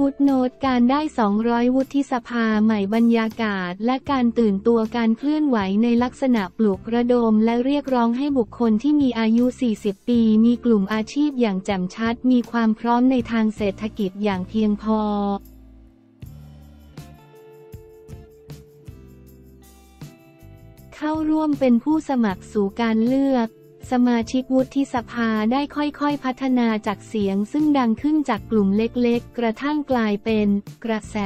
FootNote การได้200วุฒิสภาใหม่บรรยากาศและการตื่นตัวการเคลื่อนไหวในลักษณะปลุกระดมและเรียกร้องให้บุคคลที่มีอายุ40ปีมีกลุ่มอาชีพอย่างแจ่มชัดมีความพร้อมในทางเศรษฐกิจอย่างเพียงพอเข้าร่วมเป็นผู้สมัครสู่การเลือกสมาชิกวุฒิสภาได้ค่อยๆพัฒนาจากเสียงซึ่งดังขึ้นจากกลุ่มเล็กๆกระทั่งกลายเป็นกระแส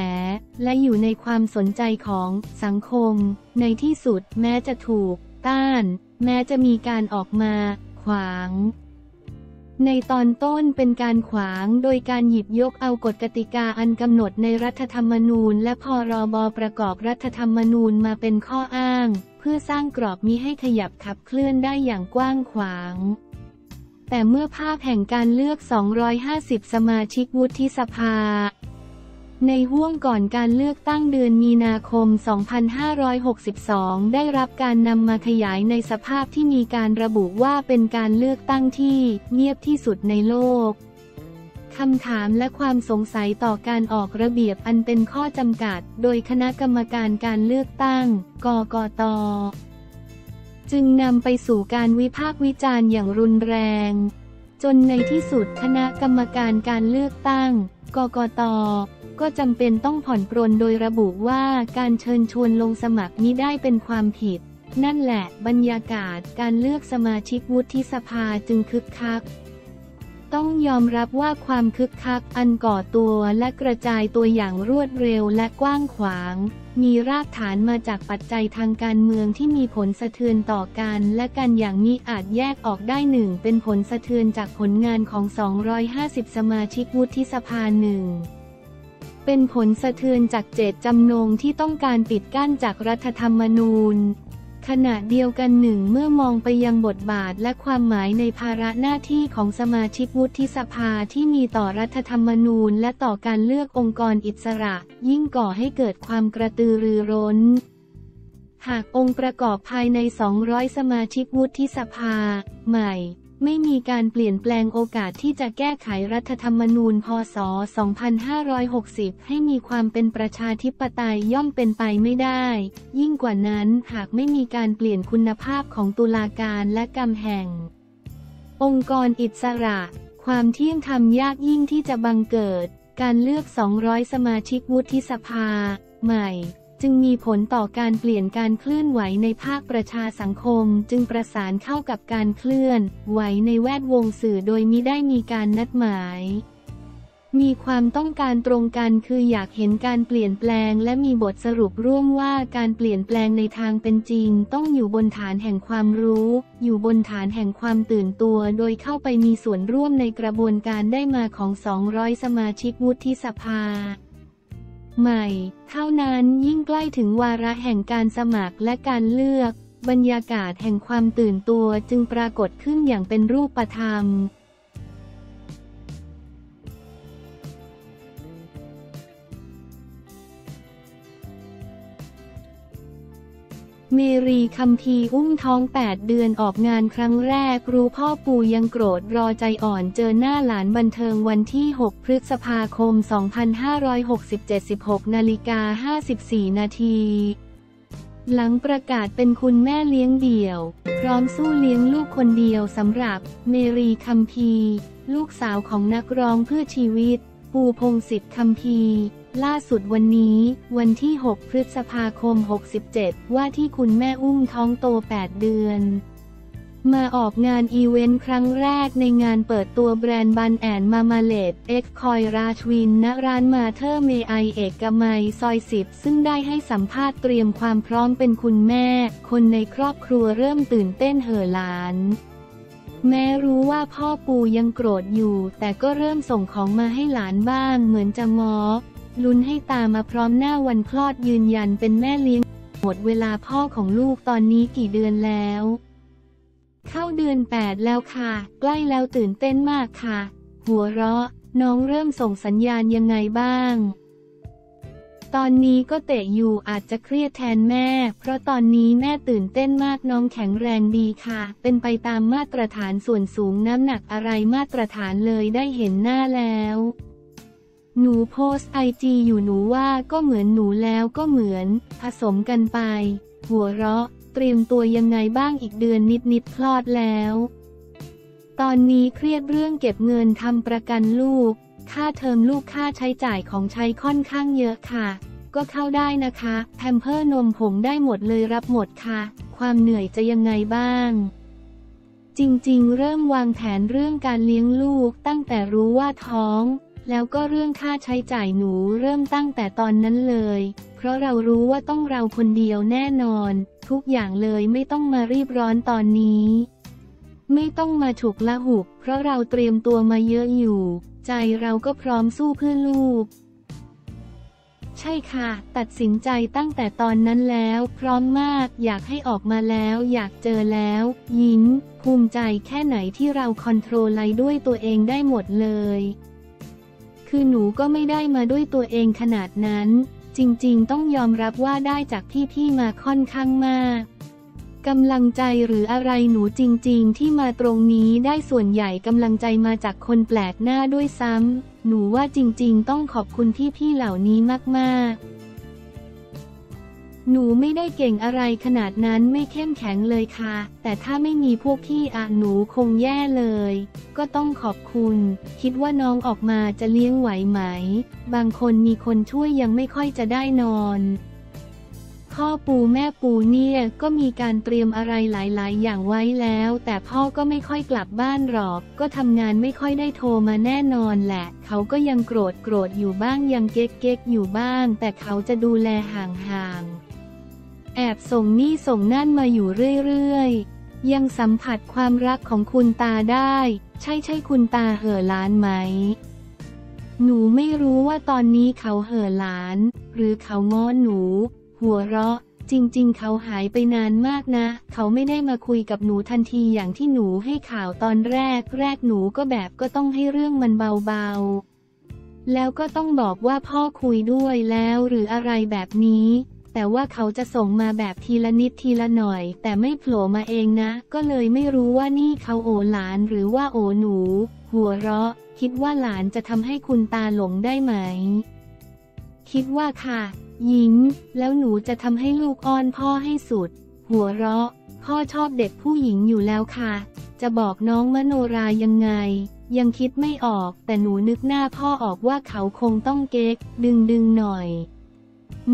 และอยู่ในความสนใจของสังคมในที่สุดแม้จะถูกต้านแม้จะมีการออกมาขวางในตอนต้นเป็นการขวางโดยการหยิบยกเอากฎกติกาอันกำหนดในรัฐธรรมนูญและพ.ร.บ.ประกอบรัฐธรรมนูญมาเป็นข้ออ้างเพื่อสร้างกรอบมิให้ขยับขับเคลื่อนได้อย่างกว้างขวางแต่เมื่อภาพแห่งการเลือก250สมาชิกวุฒิสภาในห้วงก่อนการเลือกตั้งเดือนมีนาคม2562ได้รับการนำมาขยายในสภาพที่มีการระบุว่าเป็นการเลือกตั้งที่เงียบที่สุดในโลกคำถามและความสงสัยต่อการออกระเบียบอันเป็นข้อจำกัดโดยคณะกรรมการการเลือกตั้งกกต.จึงนำไปสู่การวิพากษ์วิจารณ์อย่างรุนแรงจนในที่สุดคณะกรรมการการเลือกตั้งกกต.ก็จำเป็นต้องผ่อนปรนโดยระบุว่าการเชิญชวนลงสมัครมิได้เป็นความผิดนั่นแหละบรรยากาศการเลือกสมาชิกวุฒิสภาจึงคึกคักต้องยอมรับว่าความคึกคักอันก่อตัวและกระจายตัวอย่างรวดเร็วและกว้างขวางมีรากฐานมาจากปัจจัยทางการเมืองที่มีผลสะเทือนต่อกันและกันอย่างมิอาจแยกออกได้หนึ่งเป็นผลสะเทือนจากผลงานของ250สมาชิกวุฒิสภาหนึ่งเป็นผลสะเทือนจากเจตจำนงที่ต้องการปิดกั้นจากรัฐธรรมนูญขณะเดียวกันหนึ่งเมื่อมองไปยังบทบาทและความหมายในภาระหน้าที่ของสมาชิกวุฒิสภาที่มีต่อรัฐธรรมนูญและต่อการเลือกองค์กรอิสระยิ่งก่อให้เกิดความกระตือรือร้นหากองค์ประกอบภายใน200สมาชิกวุฒิสภาใหม่ไม่มีการเปลี่ยนแปลงโอกาสที่จะแก้ไขรัฐธรรมนูญพ.ศ. 2560ให้มีความเป็นประชาธิปไตยย่อมเป็นไปไม่ได้ยิ่งกว่านั้นหากไม่มีการเปลี่ยนคุณภาพของตุลาการและกรรมแห่งองค์กรอิสระความเที่ยงธรรมยากยิ่งที่จะบังเกิดการเลือก200สมาชิกวุฒิสภาใหม่จึงมีผลต่อการเปลี่ยนการเคลื่อนไหวในภาคประชาสังคมจึงประสานเข้ากับการเคลื่อนไหวในแวดวงสื่อโดยมิได้มีการนัดหมายมีความต้องการตรงกันคืออยากเห็นการเปลี่ยนแปลงและมีบทสรุปร่วมว่าการเปลี่ยนแปลงในทางเป็นจริงต้องอยู่บนฐานแห่งความรู้อยู่บนฐานแห่งความตื่นตัวโดยเข้าไปมีส่วนร่วมในกระบวนการได้มาของ200สมาชิกวุฒิสภาใหม่เท่านั้นยิ่งใกล้ถึงวาระแห่งการสมัครและการเลือกบรรยากาศแห่งความตื่นตัวจึงปรากฏขึ้นอย่างเป็นรูปธรรมเมรีคัมภีร์อุ้มท้อง8เดือนออกงานครั้งแรกรู้พ่อปู่ยังโกรธรอใจอ่อนเจอหน้าหลานบันเทิงวันที่6พฤษภาคม2567 16:54 นาทีหลังประกาศเป็นคุณแม่เลี้ยงเดี่ยวพร้อมสู้เลี้ยงลูกคนเดียวสำหรับเมรีคัมภีร์ลูกสาวของนักร้องเพื่อชีวิตปูพงษ์สิทธิ์คัมภีร์ล่าสุดวันนี้วันที่6พฤษภาคม67ว่าที่คุณแม่อุ้มท้องโต8เดือนมาออกงานอีเวนต์ครั้งแรกในงานเปิดตัวแบรนด์บันแอนมามาเลดเอ็กคอยราชวินณร้านมาเธอร์เมไอเอกมัยซอย10ซึ่งได้ให้สัมภาษณ์เตรียมความพร้อมเป็นคุณแม่คนในครอบครัวเริ่มตื่นเต้นเห่อหลานแม้รู้ว่าพ่อปู่ยังโกรธอยู่แต่ก็เริ่มส่งของมาให้หลานบ้างเหมือนจะง้อลุ้นให้ตามาพร้อมหน้าวันคลอดยืนยันเป็นแม่เลี้ยงหมดเวลาพ่อของลูกตอนนี้กี่เดือนแล้วเข้าเดือน8แล้วค่ะใกล้แล้วตื่นเต้นมากค่ะหัวเราะน้องเริ่มส่งสัญญาณยังไงบ้างตอนนี้ก็เตะอยู่อาจจะเครียดแทนแม่เพราะตอนนี้แม่ตื่นเต้นมากน้องแข็งแรงดีค่ะเป็นไปตามมาตรฐานส่วนสูงน้ำหนักอะไรมาตรฐานเลยได้เห็นหน้าแล้ว หนูโพสต์ไอจีอยู่หนูว่าก็เหมือนหนูแล้วก็เหมือนผสมกันไปหัวเราะเตรียมตัวยังไงบ้างอีกเดือนนิดๆคลอดแล้วตอนนี้เครียดเรื่องเก็บเงินทำประกันลูกค่าเทอมลูกค่าใช้จ่ายของใช้ค่อนข้างเยอะค่ะก็เข้าได้นะคะแพมเพิร์สนมผงได้หมดเลยรับหมดค่ะความเหนื่อยจะยังไงบ้างจริงๆเริ่มวางแผนเรื่องการเลี้ยงลูกตั้งแต่รู้ว่าท้องแล้วก็เรื่องค่าใช้จ่ายหนูเริ่มตั้งแต่ตอนนั้นเลยเพราะเรารู้ว่าต้องเราคนเดียวแน่นอนทุกอย่างเลยไม่ต้องมารีบร้อนตอนนี้ไม่ต้องมาฉุกละหุกเพราะเราเตรียมตัวมาเยอะอยู่ใจเราก็พร้อมสู้เพื่อลูกใช่ค่ะตัดสินใจตั้งแต่ตอนนั้นแล้วพร้อมมากอยากให้ออกมาแล้วอยากเจอแล้วยิ้มภูมิใจแค่ไหนที่เราคอนโทรลอะไรด้วยตัวเองได้หมดเลยคือหนูก็ไม่ได้มาด้วยตัวเองขนาดนั้นจริงๆต้องยอมรับว่าได้จากพี่ๆมาค่อนข้างมากกำลังใจหรืออะไรหนูจริงๆที่มาตรงนี้ได้ส่วนใหญ่กำลังใจมาจากคนแปลกหน้าด้วยซ้ำหนูว่าจริงๆต้องขอบคุณพี่ๆเหล่านี้มากๆหนูไม่ได้เก่งอะไรขนาดนั้นไม่เข้มแข็งเลยค่ะแต่ถ้าไม่มีพวกพี่หนูคงแย่เลยก็ต้องขอบคุณคิดว่าน้องออกมาจะเลี้ยงไหวไหมบางคนมีคนช่วยยังไม่ค่อยจะได้นอนพ่อปูแม่ปูเนี่ยก็มีการเตรียมอะไรหลายๆอย่างไว้แล้วแต่พ่อก็ไม่ค่อยกลับบ้านหรอกก็ทำงานไม่ค่อยได้โทรมาแน่นอนแหละเขาก็ยังโกรธอยู่บ้างยังเก๊กอยู่บ้างแต่เขาจะดูแลห่างๆแอบส่งนี่ส่งนั่นมาอยู่เรื่อยๆยังสัมผัสความรักของคุณตาได้ใช่คุณตาเห่อหลานไหมหนูไม่รู้ว่าตอนนี้เขาเห่อหลานหรือเขาง้อหนูหัวเราะจริงๆเขาหายไปนานมากนะเขาไม่ได้มาคุยกับหนูทันทีอย่างที่หนูให้ข่าวตอนแรกหนูก็แบบก็ต้องให้เรื่องมันเบาๆแล้วก็ต้องบอกว่าพ่อคุยด้วยแล้วหรืออะไรแบบนี้แต่ว่าเขาจะส่งมาแบบทีละนิดทีละหน่อยแต่ไม่โผล่มาเองนะก็เลยไม่รู้ว่านี่เขาโอหลานหรือว่าโอหนูหัวเราะคิดว่าหลานจะทำให้คุณตาหลงได้ไหมคิดว่าค่ะยิ้มแล้วหนูจะทำให้ลูกอ้อนพ่อให้สุดหัวเราะพ่อชอบเด็กผู้หญิงอยู่แล้วค่ะจะบอกน้องมโนรายังไงยังคิดไม่ออกแต่หนูนึกหน้าพ่อออกว่าเขาคงต้องเก๊กดึงหน่อย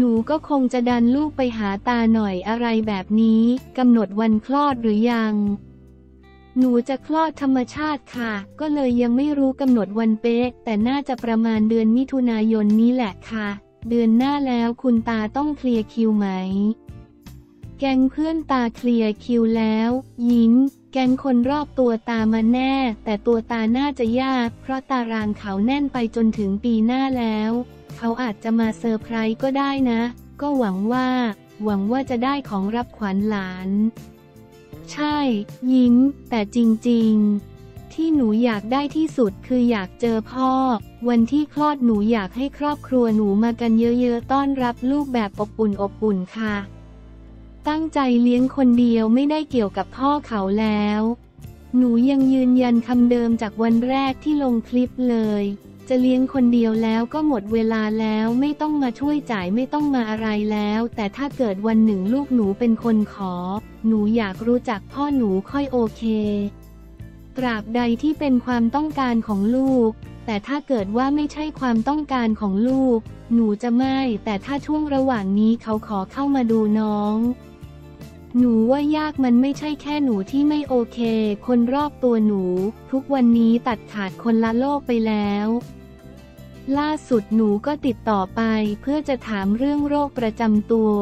หนูก็คงจะดันลูกไปหาตาหน่อยอะไรแบบนี้กำหนดวันคลอดหรือยังหนูจะคลอดธรรมชาติค่ะก็เลยยังไม่รู้กำหนดวันเป๊ะแต่น่าจะประมาณเดือนมิถุนายนนี้แหละค่ะเดือนหน้าแล้วคุณตาต้องเคลียร์คิวไหมแก๊งเพื่อนตาเคลียร์คิวแล้วยิ้มแก๊งคนรอบตัวตามาแน่แต่ตัวตาน่าจะยากเพราะตารางเขาแน่นไปจนถึงปีหน้าแล้วเขาอาจจะมาเซอร์ไพรส์ก็ได้นะก็หวังว่าจะได้ของรับขวัญหลานใช่ยิ้มแต่จริงๆที่หนูอยากได้ที่สุดคืออยากเจอพ่อวันที่คลอดหนูอยากให้ครอบครัวหนูมากันเยอะๆต้อนรับลูกแบบอบอุ่นค่ะตั้งใจเลี้ยงคนเดียวไม่ได้เกี่ยวกับพ่อเขาแล้วหนูยังยืนยันคำเดิมจากวันแรกที่ลงคลิปเลยจะเลี้ยงคนเดียวแล้วก็หมดเวลาแล้วไม่ต้องมาช่วยจ่ายไม่ต้องมาอะไรแล้วแต่ถ้าเกิดวันหนึ่งลูกหนูเป็นคนขอหนูอยากรู้จักพ่อหนูค่อยโอเคตราบใดที่เป็นความต้องการของลูกแต่ถ้าเกิดว่าไม่ใช่ความต้องการของลูกหนูจะไม่แต่ถ้าช่วงระหว่างนี้เขาขอเข้ามาดูน้องหนูว่ายากมันไม่ใช่แค่หนูที่ไม่โอเคคนรอบตัวหนูทุกวันนี้ตัดขาดคนละโลกไปแล้วล่าสุดหนูก็ติดต่อไปเพื่อจะถามเรื่องโรคประจำตัว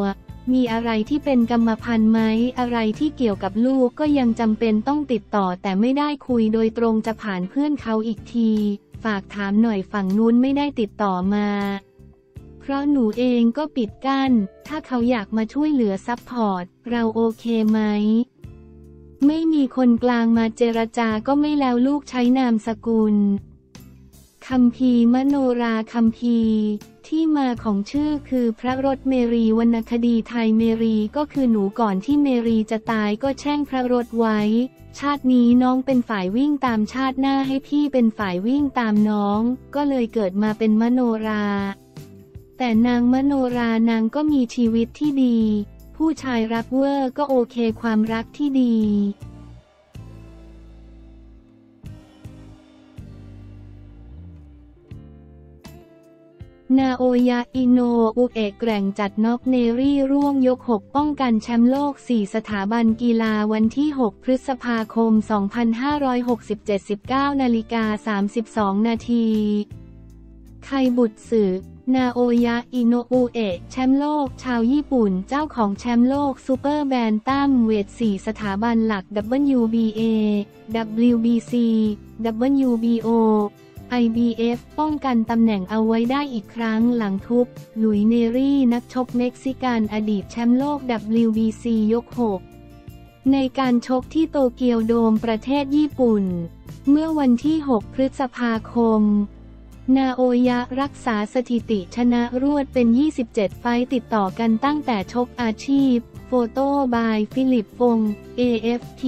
มีอะไรที่เป็นกรรมพันธุ์ไหมอะไรที่เกี่ยวกับลูกก็ยังจำเป็นต้องติดต่อแต่ไม่ได้คุยโดยตรงจะผ่านเพื่อนเขาอีกทีฝากถามหน่อยฝั่งนู้นไม่ได้ติดต่อมาเพราะหนูเองก็ปิดกั้นถ้าเขาอยากมาช่วยเหลือซัพพอร์ตเราโอเคไหมไม่มีคนกลางมาเจรจาก็ไม่แล้วลูกใช้นามสกุล คัมภีร์มโนราคัมภีร์ที่มาของชื่อคือพระรถเมรีวรรณคดีไทยเมรีก็คือหนูก่อนที่เมรีจะตายก็แช่งพระรถไว้ชาตินี้น้องเป็นฝ่ายวิ่งตามชาติหน้าให้พี่เป็นฝ่ายวิ่งตามน้องก็เลยเกิดมาเป็นมโนราแต่นางมโนรานางก็มีชีวิตที่ดีผู้ชายรักเวอร์ก็โอเคความรักที่ดีนาโอยะอิโนอุเอะแกร่งจัดน็อกเนรี่ร่วงยก6ป้องกันแชมป์โลก4สถาบันกีฬาวันที่6พฤษภาคม 2567 19:32 นาทีไคบุตสึนาโอยะอิโนอุเอะแชมป์โลกชาวญี่ปุ่นเจ้าของแชมป์โลกซูเปอร์แบนตัมเวท4สถาบันหลัก WBA WBC WBO IBF ป้องกันตำแหน่งเอาไว้ได้อีกครั้งหลังทุบหลุยเนรี่นักชกเม็กซิกันอดีตแชมป์โลก WBC ยก6ในการชกที่โตเกียวโดมประเทศญี่ปุ่นเมื่อวันที่6พฤษภาคมนาโอยะรักษาสถิติชนะรวดเป็น27ไฟต์ติดต่อกันตั้งแต่ชกอาชีพโฟโต้บายฟิลิปฟง AFT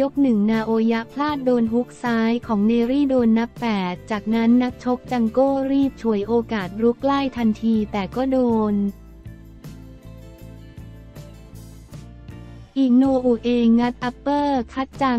ยก1นาโอยะพลาดโดนฮุกซ้ายของเนรี่โดนนับ8จากนั้นนักชกจังโก้รีบฉวยโอกาสรุกไล่ทันทีแต่ก็โดนอิโนอุเองัดอัปเปอร์คัดจัง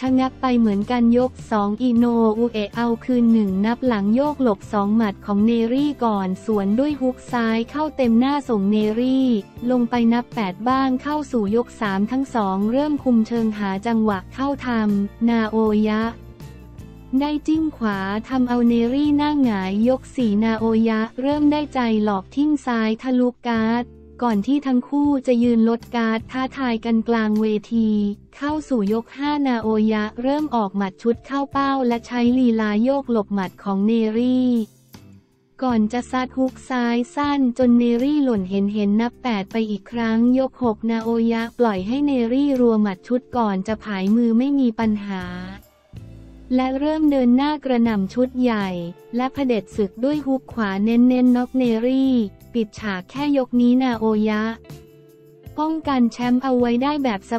ชะงักไปเหมือนกันยก2อิโนอุเอเอาคืน1นับหลังโยกหลบ2หมัดของเนรี่ก่อนสวนด้วยฮุกซ้ายเข้าเต็มหน้าส่งเนรี่ลงไปนับ8บ้างเข้าสู่ยก3ทั้ง2เริ่มคุมเชิงหาจังหวะเข้าทำนาโอยะได้จิ้มขวาทำเอาเนรี่หน้าหงายยก4นาโอยะเริ่มได้ใจหลอกทิ้งซ้ายทะลุการ์ดก่อนที่ทั้งคู่จะยืนลดการ์ดท้าทายกันกลางเวทีเข้าสู่ยก5นาโอยะเริ่มออกหมัดชุดเข้าเป้าและใช้ลีลาโยกหลบหมัดของเนรี่ก่อนจะซัดฮุกซ้ายสั้นจนเนรี่หล่นเห็นนับ8ไปอีกครั้งยก6นาโอยะปล่อยให้เนรี่รัวหมัดชุดก่อนจะผายมือไม่มีปัญหาและเริ่มเดินหน้ากระหน่ำชุดใหญ่และเผด็จศึกด้วยฮุกขวาเน้นน็อกเนรี่ปิดฉากแค่ยกนี้นาโอยะป้องกันแชมป์เอาไว้ได้แบบส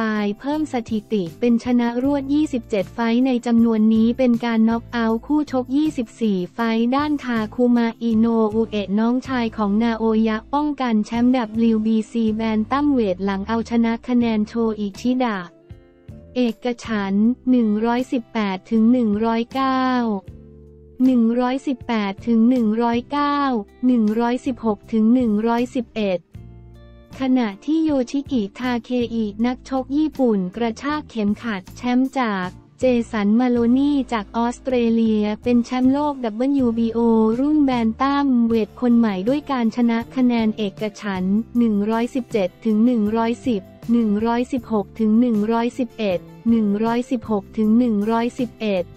บายเพิ่มสถิติเป็นชนะรวด27ไฟต์ในจำนวนนี้เป็นการน็อกเอาท์คู่ชก24ไฟต์ด้านทาคุมาอิโนอุเอะน้องชายของนาโอยะป้องกันแชมป์ WBC แบนตัมเวทหลังเอาชนะคะแนนโชอิชิดะเอกฉันท์ 118-109 118-119 116-111 ขณะที่โยชิกิทาเคอินักชกญี่ปุ่นกระชากเข็มขัดแชมป์จากเจสันมาโลนี่จากออสเตรเลียเป็นแชมป์โลก WBO รุ่นแบนตัมเวทคนใหม่ด้วยการชนะคะแนนเอกฉันท์ 117-110116-111